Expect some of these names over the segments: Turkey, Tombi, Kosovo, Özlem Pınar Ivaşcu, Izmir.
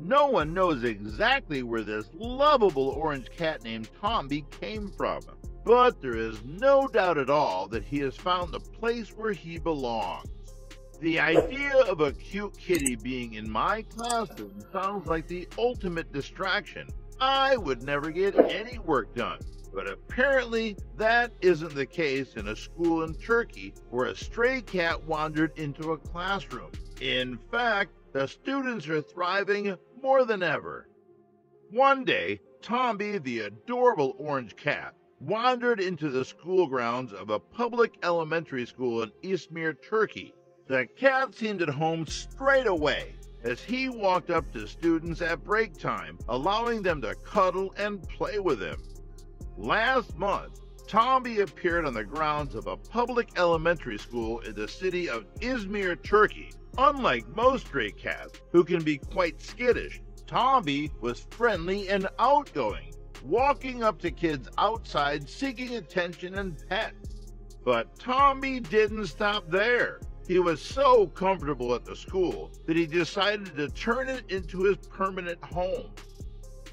No one knows exactly where this lovable orange cat named Tombi came from, but there is no doubt at all that he has found the place where he belongs. The idea of a cute kitty being in my classroom sounds like the ultimate distraction. I would never get any work done, but apparently that isn't the case in a school in Turkey where a stray cat wandered into a classroom. In fact, the students are thriving more than ever. One day, Tombi, the adorable orange cat, wandered into the school grounds of a public elementary school in Izmir, Turkey. The cat seemed at home straight away as he walked up to students at break time, allowing them to cuddle and play with him. Last month, Tombi appeared on the grounds of a public elementary school in the city of Izmir, Turkey. Unlike most stray cats, who can be quite skittish, Tombi was friendly and outgoing, walking up to kids outside seeking attention and pets. But Tombi didn't stop there. He was so comfortable at the school that he decided to turn it into his permanent home.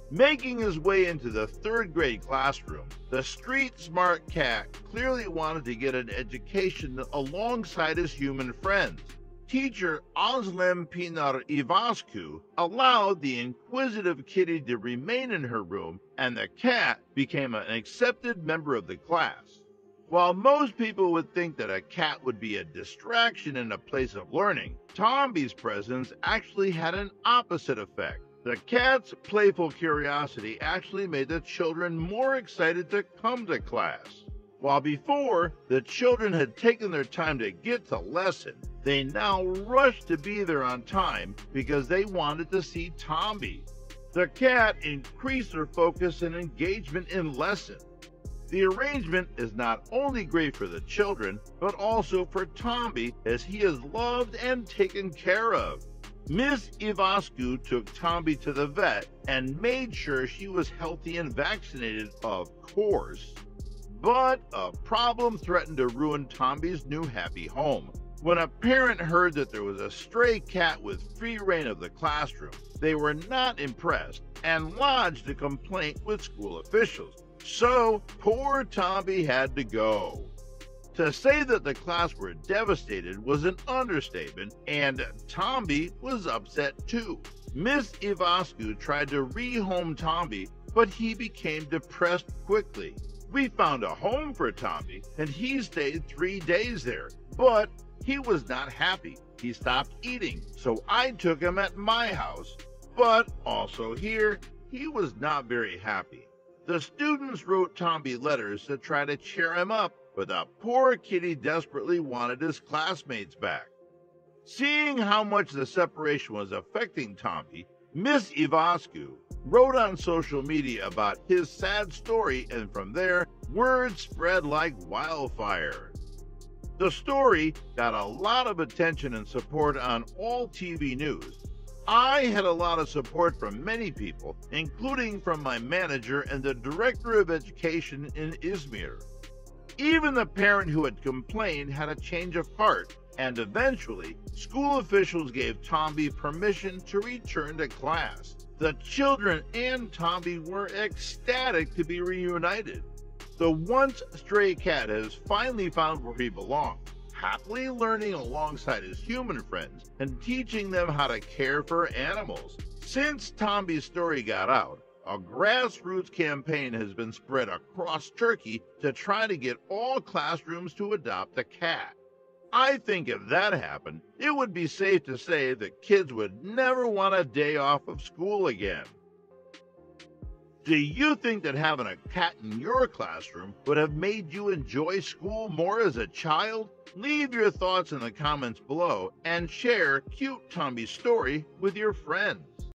Making his way into the third grade classroom, the street-smart cat clearly wanted to get an education alongside his human friends. Teacher Özlem Pınar Ivaşcu allowed the inquisitive kitty to remain in her room, and the cat became an accepted member of the class. While most people would think that a cat would be a distraction in a place of learning, Tombi's presence actually had an opposite effect. The cat's playful curiosity actually made the children more excited to come to class. While before, the children had taken their time to get to lesson, they now rushed to be there on time because they wanted to see Tombi. The cat increased their focus and engagement in lesson. The arrangement is not only great for the children, but also for Tombi, as he is loved and taken care of. Miss Ivaşcu took Tombi to the vet and made sure she was healthy and vaccinated, of course. But a problem threatened to ruin Tombi's new happy home. When a parent heard that there was a stray cat with free reign of the classroom, they were not impressed and lodged a complaint with school officials. So, poor Tombi had to go. To say that the class were devastated was an understatement, and Tombi was upset too. Miss Ivaşcu tried to rehome Tombi, but he became depressed quickly. We found a home for Tombi, and he stayed 3 days there, but he was not happy. He stopped eating, so I took him at my house, but also here, he was not very happy. The students wrote Tombi letters to try to cheer him up, but the poor kitty desperately wanted his classmates back. Seeing how much the separation was affecting Tombi, Miss Ivaşcu wrote on social media about his sad story, and from there, word spread like wildfire. The story got a lot of attention and support on all TV news. I had a lot of support from many people, including from my manager and the director of education in Izmir. Even the parent who had complained had a change of heart, and eventually, school officials gave Tombi permission to return to class. The children and Tombi were ecstatic to be reunited. The once stray cat has finally found where he belongs, happily learning alongside his human friends and teaching them how to care for animals. Since Tombi's story got out, a grassroots campaign has been spread across Turkey to try to get all classrooms to adopt a cat. I think if that happened, it would be safe to say that kids would never want a day off of school again. Do you think that having a cat in your classroom would have made you enjoy school more as a child? Leave your thoughts in the comments below and share cute Tombi's story with your friends.